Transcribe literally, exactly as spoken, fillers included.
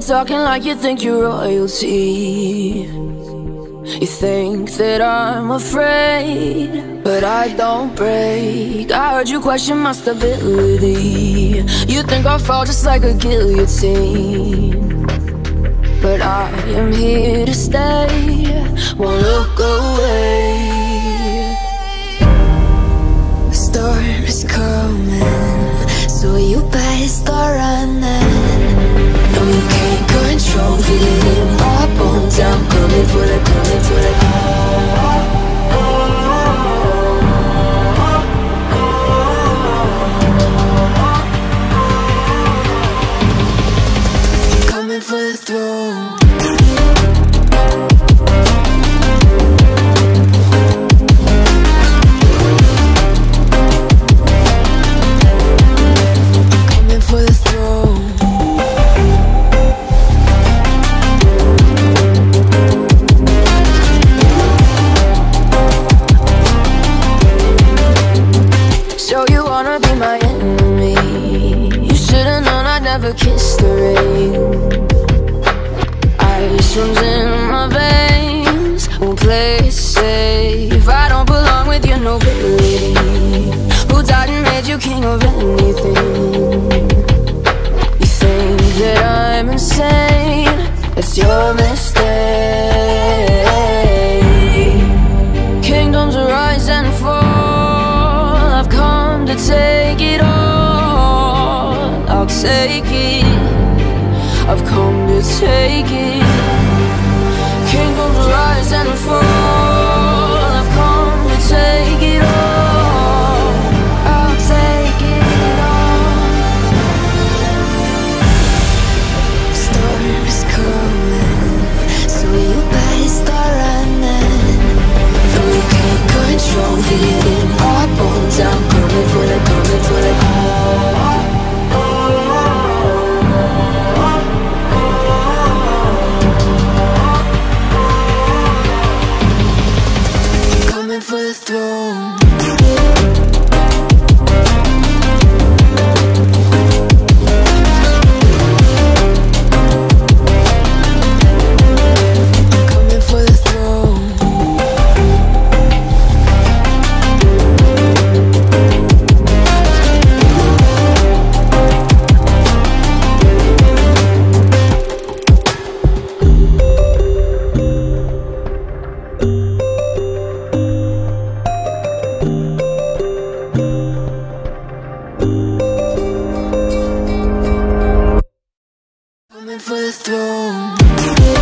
you're talking like you think you're royalty. You think that I'm afraid, but I don't break. I heard you question my stability. You think I'll fall just like a guillotine, but I am here to stay. Won't look away. The storm is coming, so you better start running. No, you can't control feeling in my bones. I'm coming for the, coming for the. I'm coming for the throne. Kissed the rain, ice runs in my veins. Won't play it safe. I don't belong with your nobility. Who died and made you king of anything? You think that I'm insane? That's your mistake. Kingdoms rise and fall. I've come to take it all. I'll take it, I've come to take it. Kingdoms rise and fall, I've come to take it all. I'll take it all. The storm is coming, so you better start running. No, you can't control, feel it in my bones. I'm coming for the, coming for the. For the throne.